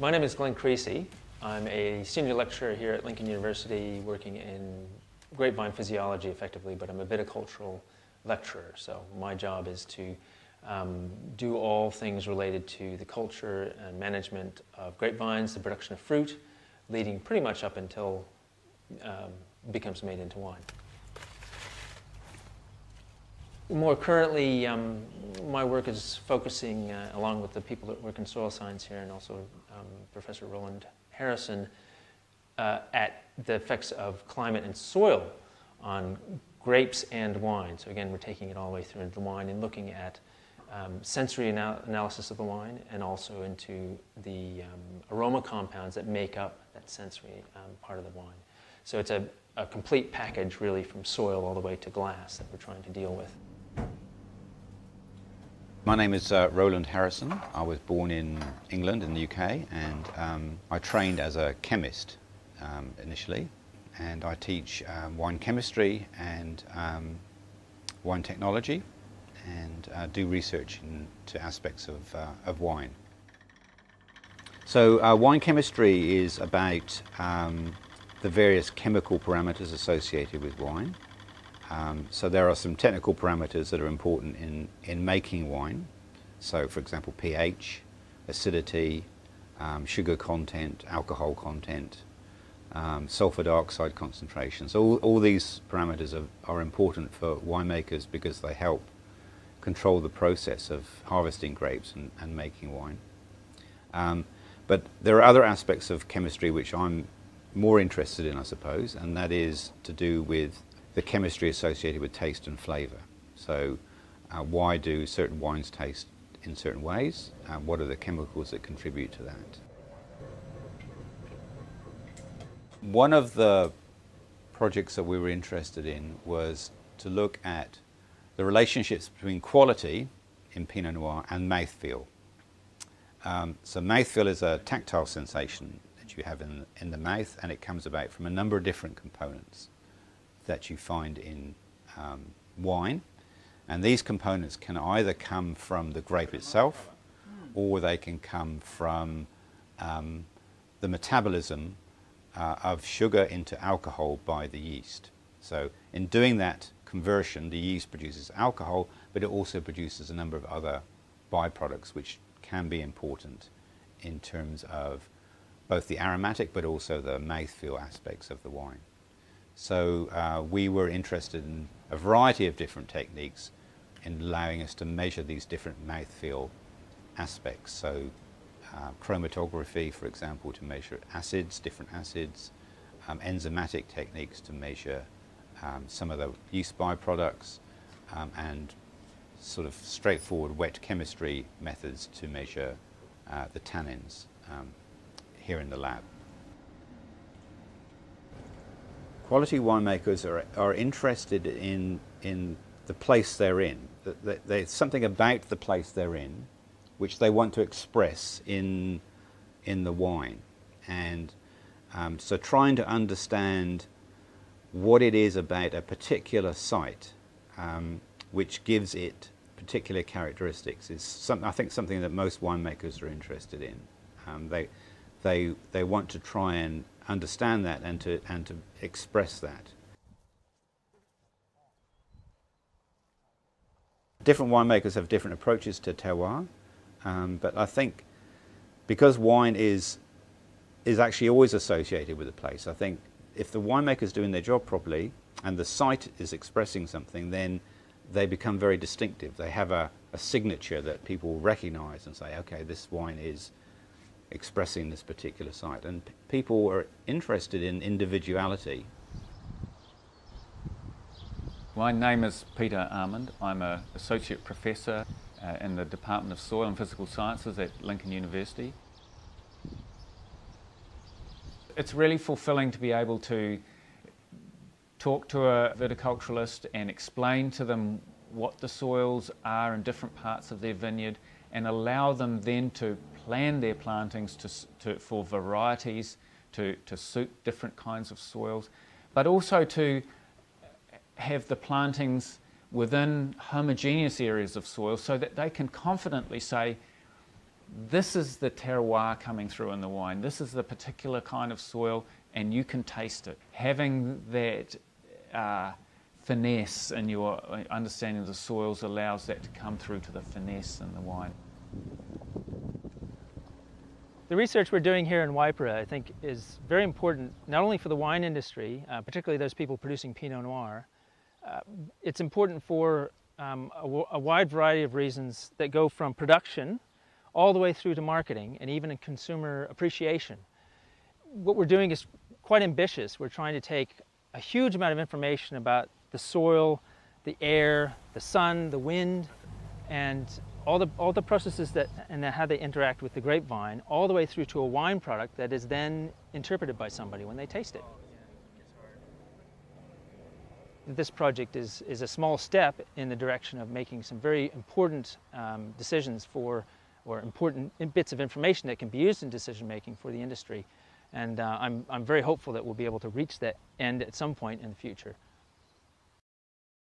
My name is Glenn Creasy. I'm a senior lecturer here at Lincoln University working in grapevine physiology effectively, but I'm a viticultural lecturer. So my job is to do all things related to the culture and management of grapevines, the production of fruit, leading pretty much up until it becomes made into wine. More currently, my work is focusing, along with the people that work in soil science here and also Professor Roland Harrison, at the effects of climate and soil on grapes and wine. So again, we're taking it all the way through into the wine and looking at sensory analysis of the wine and also into the aroma compounds that make up that sensory part of the wine. So it's a complete package really from soil all the way to glass that we're trying to deal with. My name is Roland Harrison. I was born in England, in the UK, and I trained as a chemist initially, and I teach wine chemistry and wine technology, and do research into aspects of wine. So wine chemistry is about the various chemical parameters associated with wine. So there are some technical parameters that are important in making wine. So for example, pH, acidity, sugar content, alcohol content, sulfur dioxide concentration. So all these parameters are important for winemakers because they help control the process of harvesting grapes and making wine. But there are other aspects of chemistry which I'm more interested in, I suppose, and that is to do with the chemistry associated with taste and flavour. So why do certain wines taste in certain ways, and what are the chemicals that contribute to that? One of the projects that we were interested in was to look at the relationships between quality in Pinot Noir and mouthfeel. So mouthfeel is a tactile sensation that you have in the mouth, and it comes about from a number of different components that you find in wine, and these components can either come from the grape itself or they can come from the metabolism of sugar into alcohol by the yeast. So in doing that conversion, the yeast produces alcohol, but it also produces a number of other byproducts which can be important in terms of both the aromatic but also the mouthfeel aspects of the wine. So we were interested in a variety of different techniques in allowing us to measure these different mouthfeel aspects. So chromatography, for example, to measure acids, different acids, enzymatic techniques to measure some of the yeast byproducts, and sort of straightforward wet chemistry methods to measure the tannins here in the lab. Quality winemakers are interested in the place they're in. There's something about the place they're in which they want to express in the wine. And so trying to understand what it is about a particular site which gives it particular characteristics is something that most winemakers are interested in. They want to try and understand that and to express that. Different winemakers have different approaches to terroir. But I think because wine is actually always associated with a place, I think if the winemaker's doing their job properly and the site is expressing something, then they become very distinctive. They have a signature that people recognize and say, okay, this wine is expressing this particular site. And people are interested in individuality. My name is Peter Armand. I'm an associate professor in the Department of Soil and Physical Sciences at Lincoln University. It's really fulfilling to be able to talk to a viticulturalist and explain to them what the soils are in different parts of their vineyard and allow them then to plan their plantings for varieties to suit different kinds of soils, but also to have the plantings within homogeneous areas of soil so that they can confidently say, this is the terroir coming through in the wine. This is the particular kind of soil, and you can taste it. Having that finesse in your understanding of the soils allows that to come through to the finesse in the wine. The research we're doing here in Waipara, I think, is very important, not only for the wine industry, particularly those people producing Pinot Noir. It's important for a wide variety of reasons that go from production all the way through to marketing and even in consumer appreciation. What we're doing is quite ambitious. We're trying to take a huge amount of information about the soil, the air, the sun, the wind, and all the processes that and how they interact with the grapevine, all the way through to a wine product that is then interpreted by somebody when they taste it. This project is a small step in the direction of making some very important decisions for, or important bits of information that can be used in decision making for the industry. And I'm very hopeful that we'll be able to reach that end at some point in the future.